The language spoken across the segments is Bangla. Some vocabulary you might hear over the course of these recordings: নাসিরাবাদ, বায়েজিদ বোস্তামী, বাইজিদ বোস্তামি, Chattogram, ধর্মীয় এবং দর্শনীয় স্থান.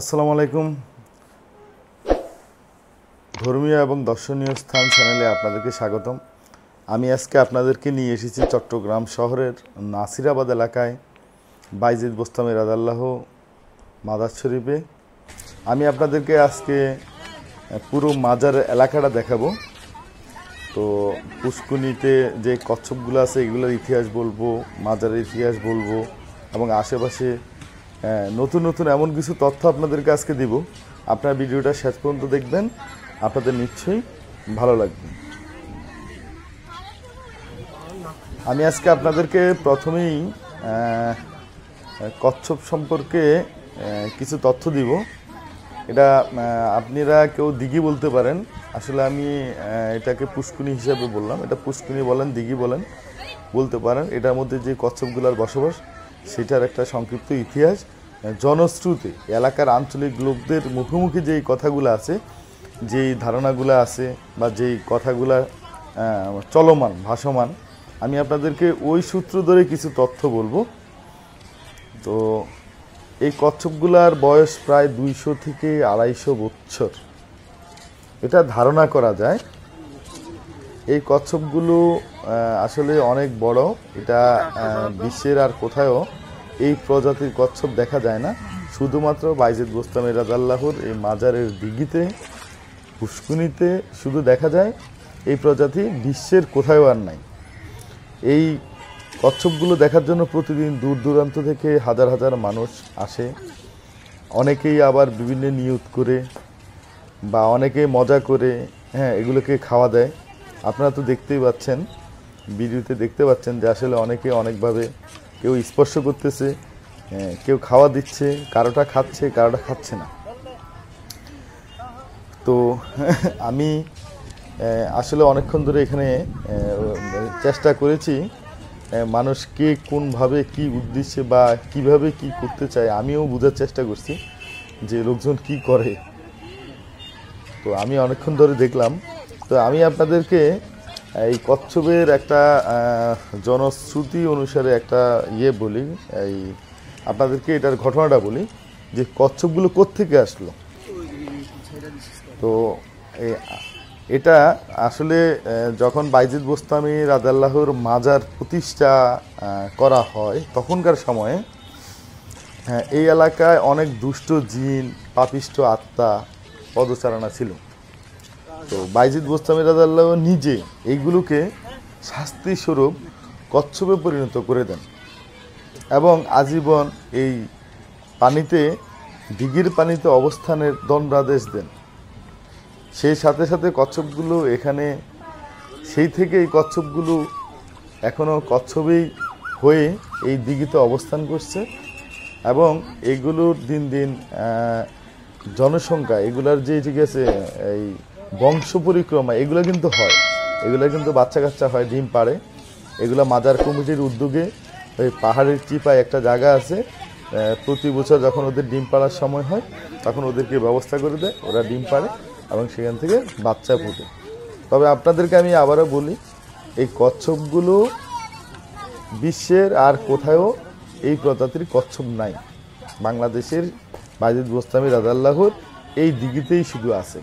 আসসালামু আলাইকুম ধর্মীয় এবং দর্শনীয় স্থান চ্যানেলে আপনাদেরকে স্বাগতম। আমি আজকে আপনাদেরকে নিয়ে এসেছি চট্টগ্রাম শহরের নাসিরাবাদ এলাকায় বাইজিদ বোস্তামি রাদিয়াল্লাহু মাজার শরীফে। আমি আপনাদেরকে আজকে পুরো মাজার এলাকাটা দেখাবো। তো পুষ্কুনিতে যে কচ্ছপগুলো আছে এগুলোর ইতিহাস বলবো, মাজারের ইতিহাস বলবো এবং আশেপাশে নতুন নতুন এমন কিছু তথ্য আপনাদেরকে আজকে দিব। আপনারা ভিডিওটা শেষ পর্যন্ত দেখবেন, আপনাদের নিশ্চয়ই ভালো লাগবে। আমি আজকে আপনাদেরকে প্রথমেই কচ্ছপ সম্পর্কে কিছু তথ্য দিব। এটা আপনারা কেউ দিঘি বলতে পারেন, আসলে আমি এটাকে পুষ্কুনি হিসাবে বললাম। এটা পুষ্কুনি বলেন, দিঘি বলেন, বলতে পারেন। এটার মধ্যে যে কচ্ছপগুলার বসবাস সেটার একটা সংক্ষিপ্ত ইতিহাস, জনশ্রুতি, এলাকার আঞ্চলিক লোকদের মুখোমুখি যেই কথাগুলো আছে, যেই ধারণাগুলো আছে বা যেই কথাগুলো চলমান ভাসমান, আমি আপনাদেরকে ওই সূত্র ধরে কিছু তথ্য বলবো। তো এই কচ্ছপগুলার বয়স প্রায় ২০০ থেকে ২৫০ বছর এটা ধারণা করা যায়। এই কচ্ছপগুলো আসলে অনেক বড়, এটা বিশ্বের আর কোথাও এই প্রজাতির কচ্ছপ দেখা যায় না। শুধুমাত্র বাইজিদ বোস্তামি রাদিয়াল্লাহুর এই মাজারের দিঘিতে, পুষ্কুনিতে শুধু দেখা যায়। এই প্রজাতি বিশ্বের কোথাও আর নাই। এই কচ্ছপগুলো দেখার জন্য প্রতিদিন দূর দূরান্ত থেকে হাজার হাজার মানুষ আসে। অনেকেই আবার বিভিন্ন নিয়ত করে বা অনেকে মজা করে, হ্যাঁ, এগুলোকে খাওয়া দেয়। আপনারা তো দেখতেই পাচ্ছেন, ভিডিওতে দেখতে পাচ্ছেন যে আসলে অনেকে অনেকভাবে, কেউ স্পর্শ করতেছে, কেউ খাওয়া দিচ্ছে, কারোটা খাচ্ছে, কারোটা খাচ্ছে না। তো আমি আসলে অনেকক্ষণ ধরে এখানে চেষ্টা করেছি মানুষ কে কোনভাবে কি উদ্দেশ্যে বা কিভাবে কি করতে চায়, আমিও বোঝার চেষ্টা করছি যে লোকজন কি করে। তো আমি অনেকক্ষণ ধরে দেখলাম। তো আমি আপনাদেরকে এই কচ্ছপের একটা জনশ্রুতি অনুসারে একটা ইয়ে বলি, এই আপনাদেরকে এটার ঘটনাটা বলি যে কচ্ছপগুলো কোত্থেকে আসলো। তো এটা আসলে যখন বাইজিদ বোস্তামি রাদিয়াল্লাহুর মাজার প্রতিষ্ঠা করা হয় তখনকার সময়ে এই এলাকায় অনেক দুষ্ট জিন, পাপিষ্ট আত্মা পদচারণা ছিল। তো বাইজিদ বোস্তামি রাদিয়াল্লাহু নিজে এইগুলোকে শাস্তিস্বরূপ কচ্ছপে পরিণত করে দেন এবং আজীবন এই পানিতে, দিঘির পানিতে অবস্থানের দণ্ডাদেশ দেন। সেই সাথে সাথে কচ্ছপগুলো এখানে, সেই থেকে এই কচ্ছপগুলো এখনও কচ্ছপেই হয়ে এই দিঘিতে অবস্থান করছে এবং এগুলোর দিন দিন জনসংখ্যা, এগুলার যে ঠিক আছে এই বংশ পরিক্রমা এগুলো কিন্তু হয়, এগুলো কিন্তু বাচ্চা কাচ্চা হয়, ডিম পাড়ে। এগুলো মাজার কমিটির উদ্যোগে ওই পাহাড়ের চিপায় একটা জায়গা আছে, প্রতি বছর যখন ওদের ডিম পাড়ার সময় হয় তখন ওদেরকে ব্যবস্থা করে দেয়, ওরা ডিম পাড়ে এবং সেখান থেকে বাচ্চা ফুটে। তবে আপনাদেরকে আমি আবারও বলি, এই কচ্ছপগুলো বিশ্বের আর কোথাও এই প্রজাতির কচ্ছপ নাই। বাংলাদেশের বাইজিদ বোস্তামি রাদিয়াল্লাহুর এই দিঘিতেই শুধু আছে।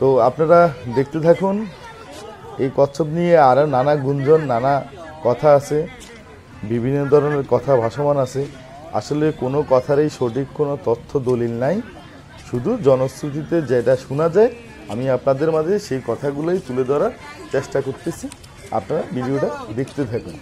তো আপনারা দেখতে থাকুন। এই কচ্ছপ নিয়ে আরও নানা গুঞ্জন, নানা কথা আছে, বিভিন্ন ধরনের কথা ভাসমান আছে। আসলে কোনো কথারই সঠিক কোনো তথ্য দলিল নাই, শুধু জনশ্রুতিতে যেটা শোনা যায় আমি আপনাদের মাঝে সেই কথাগুলোই তুলে ধরার চেষ্টা করতেছি। আপনারা ভিডিওটা দেখতে থাকুন।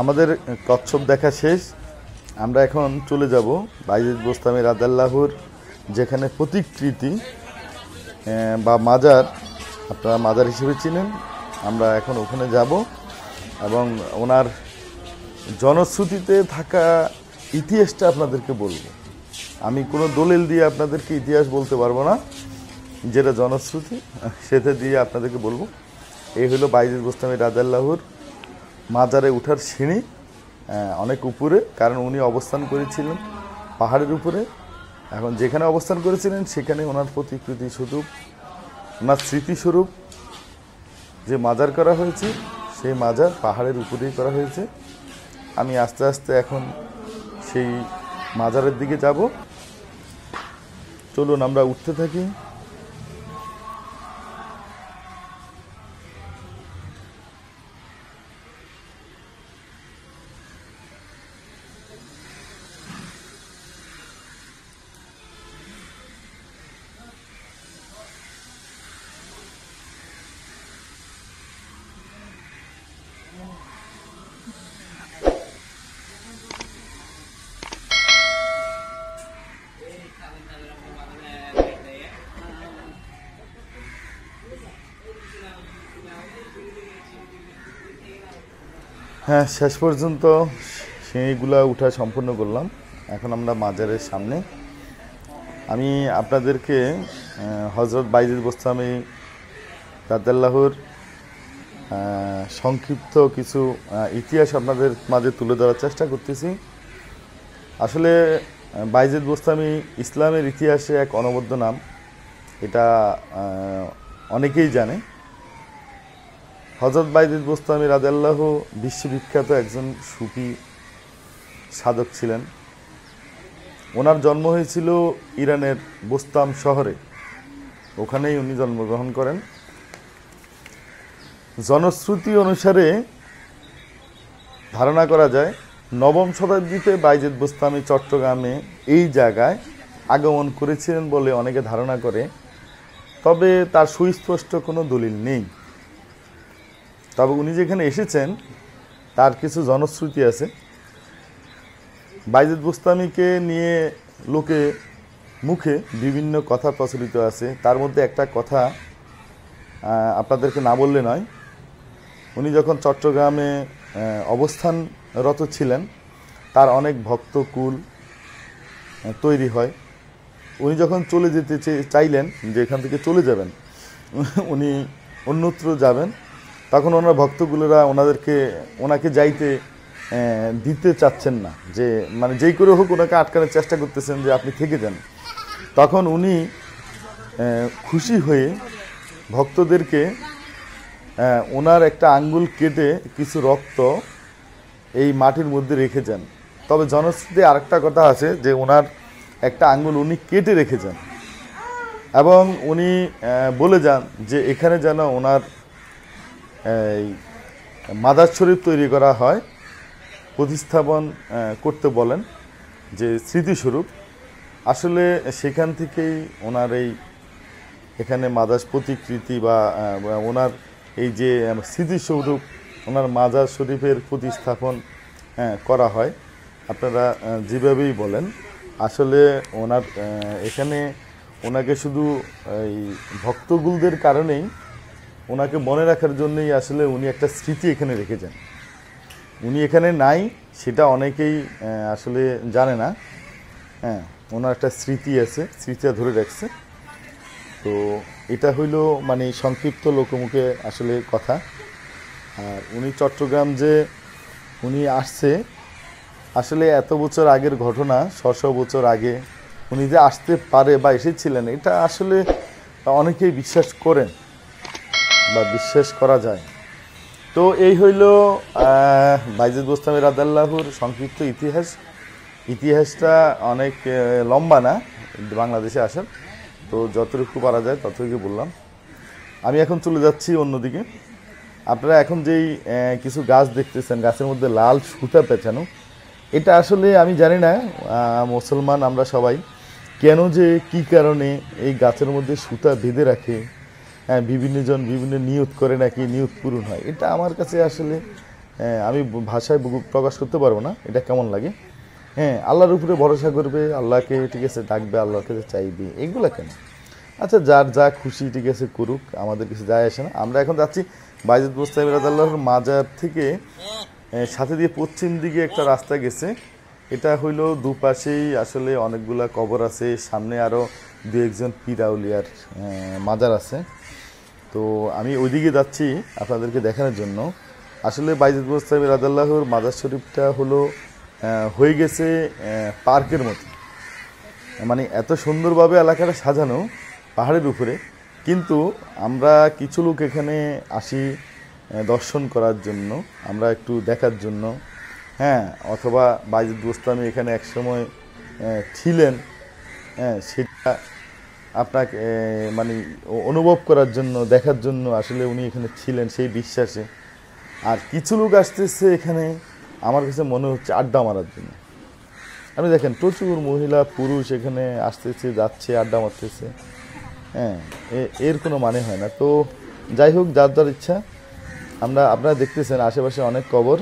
আমাদের কচ্ছপ দেখা শেষ। আমরা এখন চলে যাব বাইজিদ বোস্তামি রাদিয়াল্লাহুর যেখানে প্রতিকৃতি বা মাজার, আপনারা মাজার হিসেবে চিনেন, আমরা এখন ওখানে যাব এবং ওনার জনশ্রুতিতে থাকা ইতিহাসটা আপনাদেরকে বলবো। আমি কোনো দলিল দিয়ে আপনাদেরকে ইতিহাস বলতে পারবো না, যেটা জনশ্রুতি সেটা দিয়ে আপনাদেরকে বলবো। এই হলো বাইজিদ বোস্তামি রাদিয়াল্লাহুর মাজারে উঠার সিঁড়ি, অনেক উপরে, কারণ উনি অবস্থান করেছিলেন পাহাড়ের উপরে। এখন যেখানে অবস্থান করেছিলেন সেখানে ওনার প্রতিকৃতি স্বরূপ, ওনার স্মৃতিস্বরূপ যে মাজার করা হয়েছে সেই মাজার পাহাড়ের উপরেই করা হয়েছে। আমি আস্তে আস্তে এখন সেই মাজারের দিকে যাব। চলুন আমরা উঠতে থাকি। হ্যাঁ, শেষ পর্যন্ত সেইগুলা উঠা সম্পূর্ণ করলাম। এখন আমরা মাজারের সামনে। আমি আপনাদেরকে হজরত বাইজিদ বোস্তামি রাদিয়াল্লাহুর সংক্ষিপ্ত কিছু ইতিহাস আপনাদের মাঝে তুলে ধরার চেষ্টা করতেছি। আসলে বাইজিদ বোস্তামি ইসলামের ইতিহাসে এক অনবদ্য নাম, এটা অনেকেই জানে। হজরত বাইজিদ বোস্তামি রাদিয়াল্লাহু বিশ্ববিখ্যাত একজন সুফি সাধক ছিলেন। ওনার জন্ম হয়েছিল ইরানের বোস্তাম শহরে, ওখানেই উনি জন্মগ্রহণ করেন। জনশ্রুতি অনুসারে ধারণা করা যায় নবম শতাব্দীতে বাইজিদ বোস্তামি চট্টগ্রামে এই জায়গায় আগমন করেছিলেন বলে অনেকে ধারণা করে, তবে তার সুস্পষ্ট কোনো দলিল নেই। তবে উনি যেখানে এসেছেন তার কিছু জনশ্রুতি আছে। বাইজিদ বোস্তামিকে নিয়ে লোকে মুখে বিভিন্ন কথা প্রচলিত আছে, তার মধ্যে একটা কথা আপনাদেরকে না বললে নয়। উনি যখন চট্টগ্রামে অবস্থানরত ছিলেন তার অনেক ভক্তকুল তৈরি হয়। উনি যখন চলে যেতে চাইলেন যে এখান থেকে চলে যাবেন, উনি অন্যত্র যাবেন, তখন ওনার ভক্তগুলোরা ওনাকে যাইতে দিতে চাচ্ছেন না, যে মানে যেই করে হোক ওনাকে আটকানোর চেষ্টা করতেছেন যে আপনি থেকে যান। তখন উনি খুশি হয়ে ভক্তদেরকে ওনার একটা আঙ্গুল কেটে কিছু রক্ত এই মাটির মধ্যে রেখে যান। তবে জনশ্রুতি আরেকটা কথা আছে যে ওনার একটা আঙ্গুল উনি কেটে রেখে যান এবং উনি বলে যান যে এখানে যেন ওনার এই মাদার শরীফ তৈরি করা হয় प्रतिस्थापन करते बोलें जे स्मृतिस्वरूप आसले सेखान थेकेई ओनार एई एखाने माजाज प्रतिकृति बा ओनार एई जे स्मृतिस्वरूप ओनार माजार शरीफेर प्रतिस्थापन करा हय आपनारा जेभाबेई बोलें आसले ओनार एखाने ओनाके शुधु एई भक्तगुलदेर कारणेई ओनाके मने राखार जन्येई आसले उनि एकटा स्मृति एखाने रेखेछेन उनी एखाने नाई सेटा अनेकेई आसले जाने ना हाँ ओनार एकटा स्मृति आछे स्मृति धरे राखछे तो एटा हइलो माने संक्षिप्त लोकमुखे आसले कथा आर उनी चट्टग्राम जे उनी आसछे आसले एत बछर आगेर घटना 600 बछर आगे उनी जे आसते पारे बा एसेछिलेन एटा आसले अनेकेई विश्वास करेन बा विश्वास करा जाय तो यही हईल बायजेद बोस्तामी रादियाल्लाहुर संक्षिप्त इतिहास इतिहासटा अनेक लम्बा ना बांग्लादेशे आसार तो जतटुकु पारा जाए ततटुकुई बोललाम आमी एखन चले जाच्छि अन्यदिके आपनारा एखन जेई किछु गाछ देखतेछेन गाछेर मध्य लाल सूता पेछानो एटा आसले आमी जानि ना मुसलमान आमरा सबाई केन जे कि कारणे एई गाछेर मध्य सूता बेधे राखे हाँ विभिन्न जन विभिन्न नियत करे ना कि नियत पूरण है ये आमार काछे आसले आमी भाषाय प्रकाश करते पारबो ना ये केमन लागे हाँ आल्लाहर उपरे भरोसा करबे आल्लाहके ठीक आछे डाकबे आल्लाहर काछे चाइबे एगुला केन अच्छा जार जा खुशी ठीक आछे करुक आमादेर किछु जाय आसे ना आमरा एखन जाच्छि बायजेद बोस्तामी रादियाल्लाहुर माजार थेके साथे दिये पश्चिम दिके एकटा रास्ता गेछे এটা হইলো দুপাশেই আসলে অনেকগুলা কবর আছে সামনে আরো দুই একজন পীর আউলিয়ার মাজার আছে তো আমি ওইদিকে যাচ্ছি আপনাদেরকে দেখানোর জন্য আসলে বাইজিদ বোস্তামি রাদিয়াল্লাহুর মাজার শরীফটা হলো হয়ে গেছে পার্কের মতো মানে এত সুন্দরভাবে এলাকাটা সাজানো পাহাড়ের উপরে কিন্তু আমরা কিছু লোক এখানে আসি দর্শন করার জন্য আমরা একটু দেখার জন্য हाँ अथवा बायजेद बोस्तामी एखाने एक समय छिलेन हाँ सेटा आपनाके माने अनुभव करार जन्य देखार जन्य आसले उनी एखाने छिलेन सेई विश्वासे आर किछु लोक आसतेछे एखाने आमार काछे मने हच्छे आड्डा मारार जन्य आपनि देखें प्रचुर महिला पुरुष एखाने आसतेछे जाच्छे आड्डा मारतेछे हाँ एर कोनो माने हय ना तो जाई होक जार जार इच्छा आमरा आपनारा देखतेछेन आशेपाशे अनेक कबर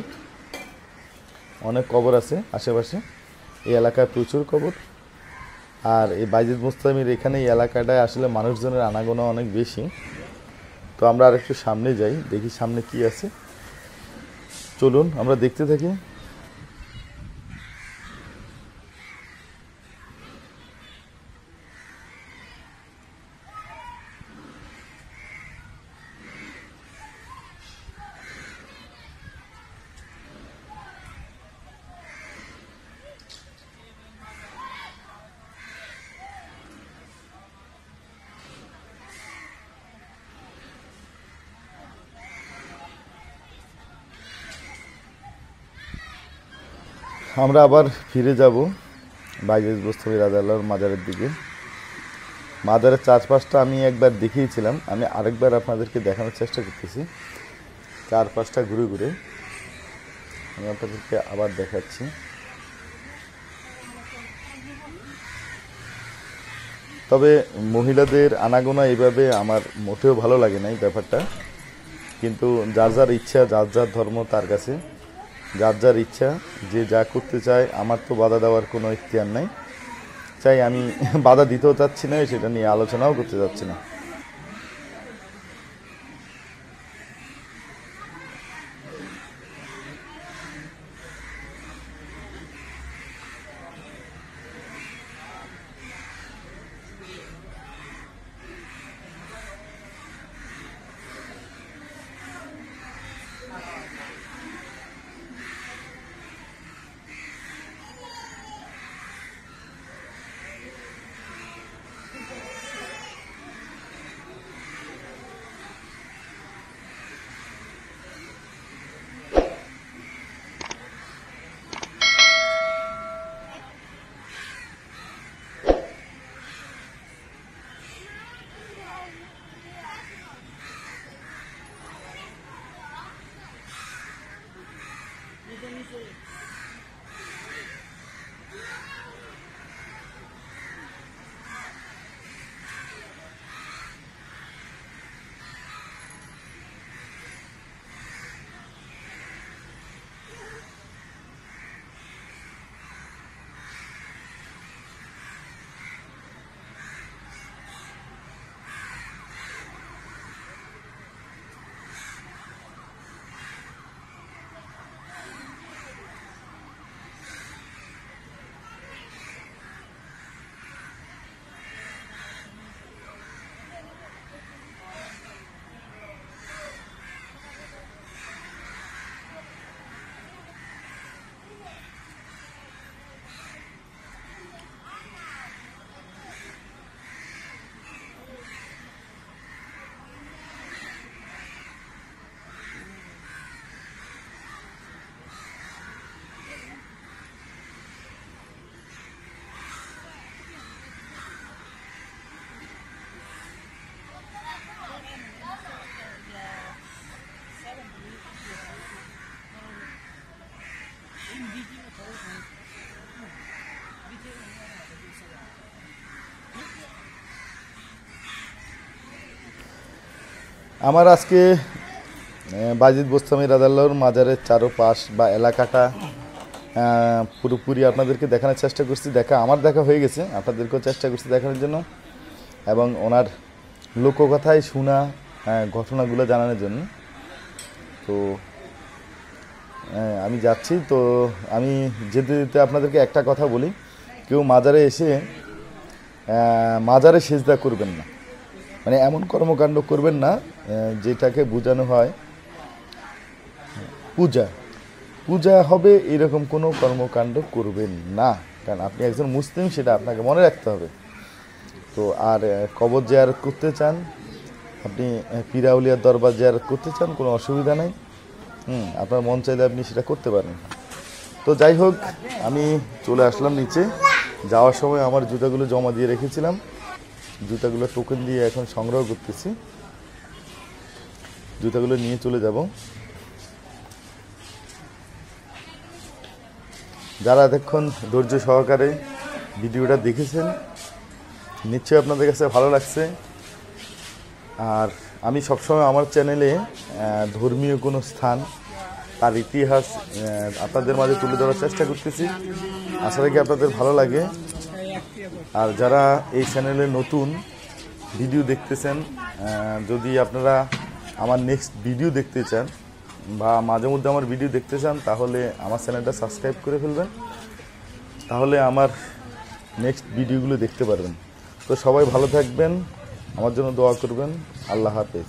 आशेपाशे ये एलाकाय प्रचुर कबर और ये बायजेद बोस्तामीर एखाने एलाकाटाय आसले मानुषजनेर आनागोना अनेक बेशी तो आमरा आरेकटु सामने जाई देखी सामने कि आछे चलुन आमरा देखते थाकि আমরা আবার ফিরে যাব বাইজেদ বোস্তামি রাদিয়াল্লাহুর মাজারের দিকে মাজারের চারপাশটা আমি একবার দেখিয়েছিলাম আমি আরেকবার আপনাদেরকে দেখানোর চেষ্টা করতেছি চারপাশটা ঘুরে ঘুরে আমি আপনাদেরকে আবার দেখাচ্ছি তবে মহিলাদের আনাগোনা এইভাবে আমার মোটেও ভালো লাগে না এই ব্যাপারটা কিন্তু যার যার ইচ্ছা যার যার ধর্ম তার কাছে जार जार इच्छा जे जा करते चाय आमार तो बाधा देवार कोनो इख्तियार नाई चाई आमी बाधा दितेओ चाच्छि ना सेटा निये आलोचनाओ करते चाच्छि ना আমার আজকে বায়েজিদ বোস্তামি রাদিয়াল্লাহু মাজারের চারপাশ বা এলাকাটা পুরোপুরি আপনাদেরকে দেখানোর চেষ্টা করছি। দেখা হয়ে গেছে, আপনাদেরকেও চেষ্টা করছি দেখানোর জন্য এবং ওনার লোককথায় শোনা ঘটনাগুলো জানানোর জন্য। তো আমি যাচ্ছি, তো আমি যেতে যেতে আপনাদেরকে একটা কথা বলি, কেউ মাজারে এসে মাজারে সিজদা করবেন না, মানে এমন কর্মকাণ্ড করবেন না যেটাকে বোঝানো হয় পূজা। পূজা হবে এরকম কোনো কর্মকাণ্ড করবেন না, কারণ আপনি একজন মুসলিম, সেটা আপনাকে মনে রাখতে হবে। তো আর কবর জিয়ারত করতে চান, আপনি পীরাউলিয়ার দরবার জিয়ারত করতে চান, কোনো অসুবিধা নাই, আপনার মন চাইলে আপনি সেটা করতে পারেন। তো যাই হোক, আমি চলে আসলাম নিচে। যাওয়ার সময় আমার জুতাগুলো জমা দিয়ে রেখেছিলাম, জুতাগুলো টোকেন দিয়ে এখন সংগ্রহ করতেছি, জুতাগুলো নিয়ে চলে যাব। যারা এতক্ষণ ধৈর্য সহকারে ভিডিওটা দেখেছেন নিশ্চয়ই আপনাদের কাছে ভালো লাগছে। আর আমি সবসময় আমার চ্যানেলে ধর্মীয় কোনো স্থান, তার ইতিহাস আপনাদের মাঝে তুলে ধরার চেষ্টা করতেছি, আশা রাখি আপনাদের ভালো লাগে। আর যারা এই চ্যানেলে নতুন ভিডিও দেখতেছেন, যদি আপনারা আমার নেক্সট ভিডিও দেখতে চান বা মাঝে মধ্যে আমার ভিডিও দেখতে চান, তাহলে আমার চ্যানেলটা সাবস্ক্রাইব করে ফেলবেন, তাহলে আমার নেক্সট ভিডিওগুলো দেখতে পারবেন। তো সবাই ভালো থাকবেন, আমার জন্য দোয়া করবেন। আল্লাহ হাফেজ।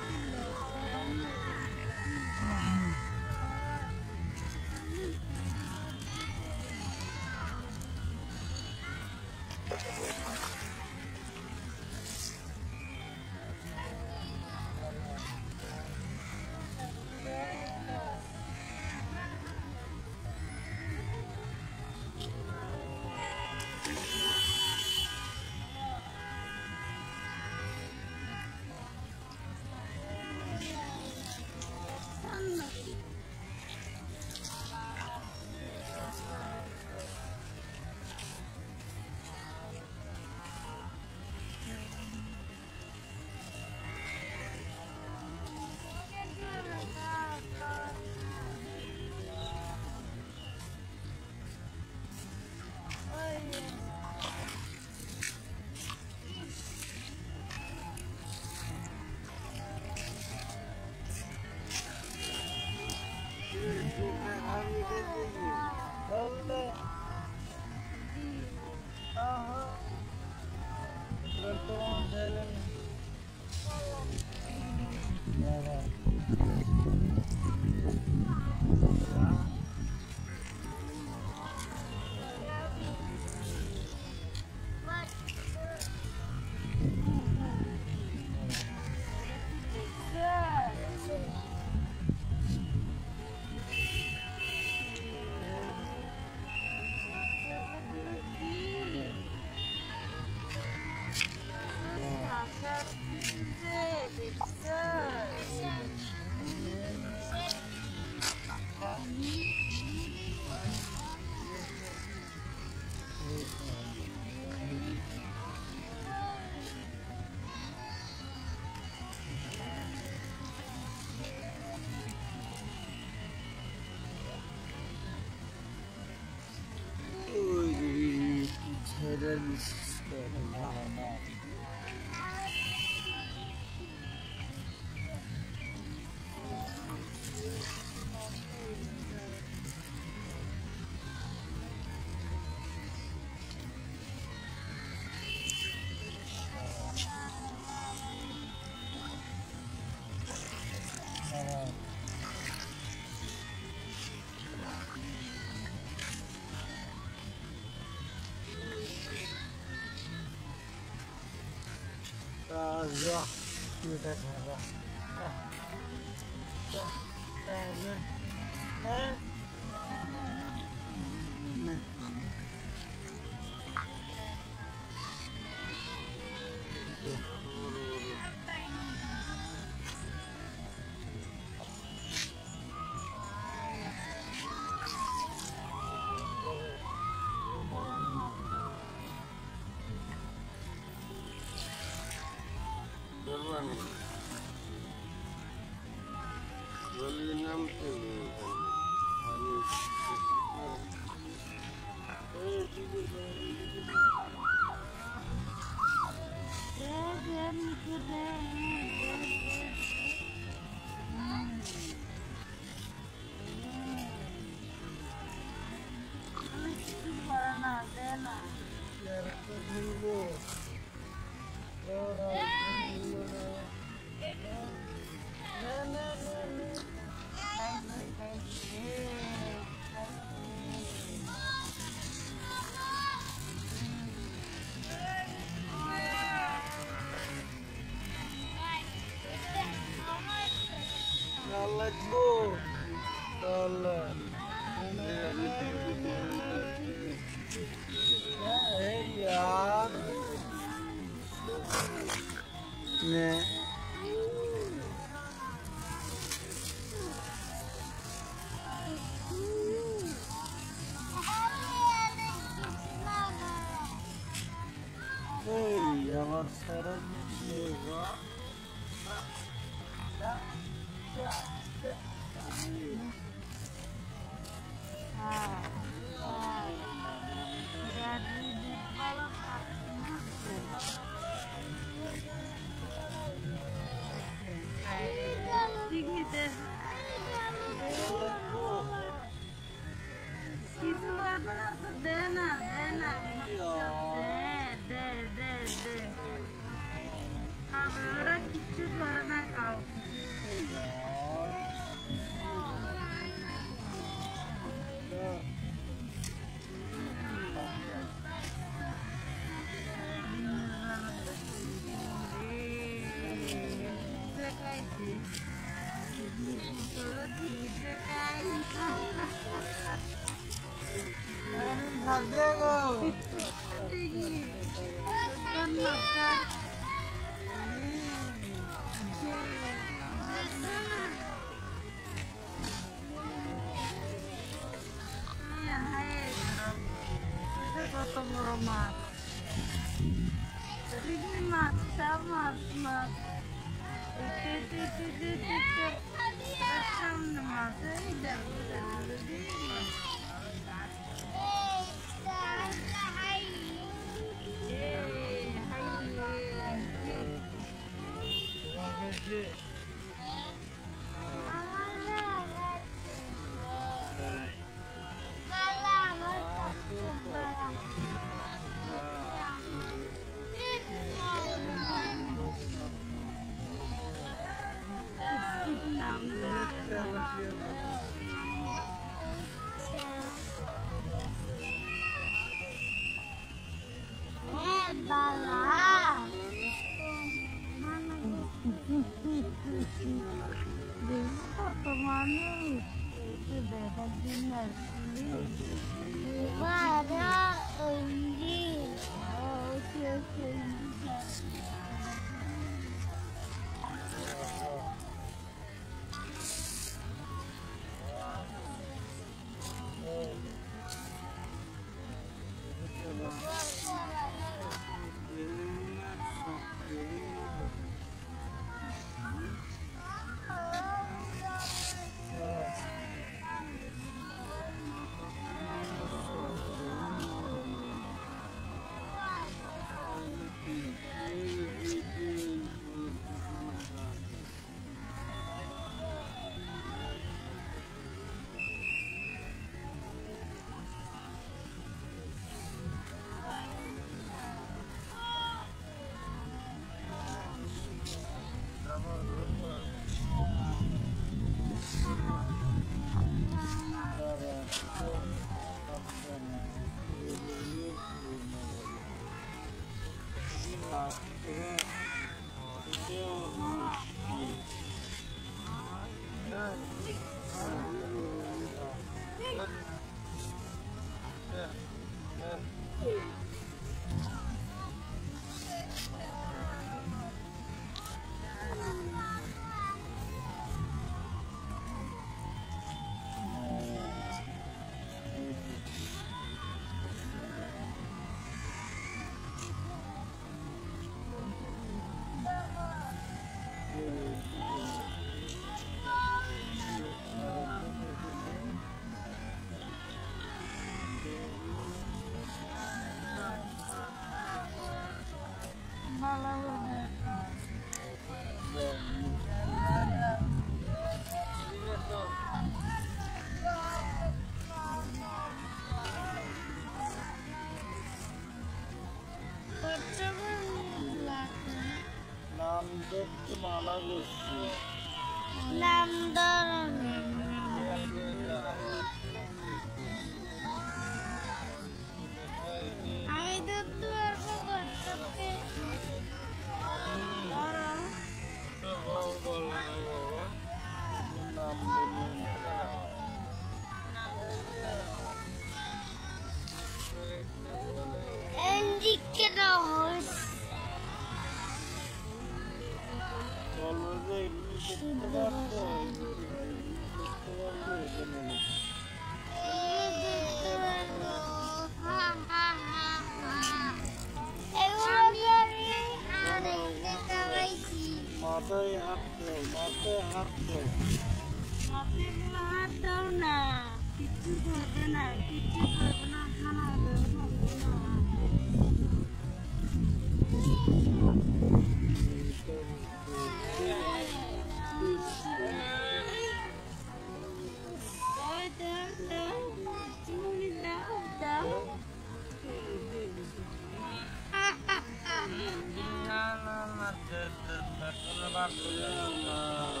Terima kasih.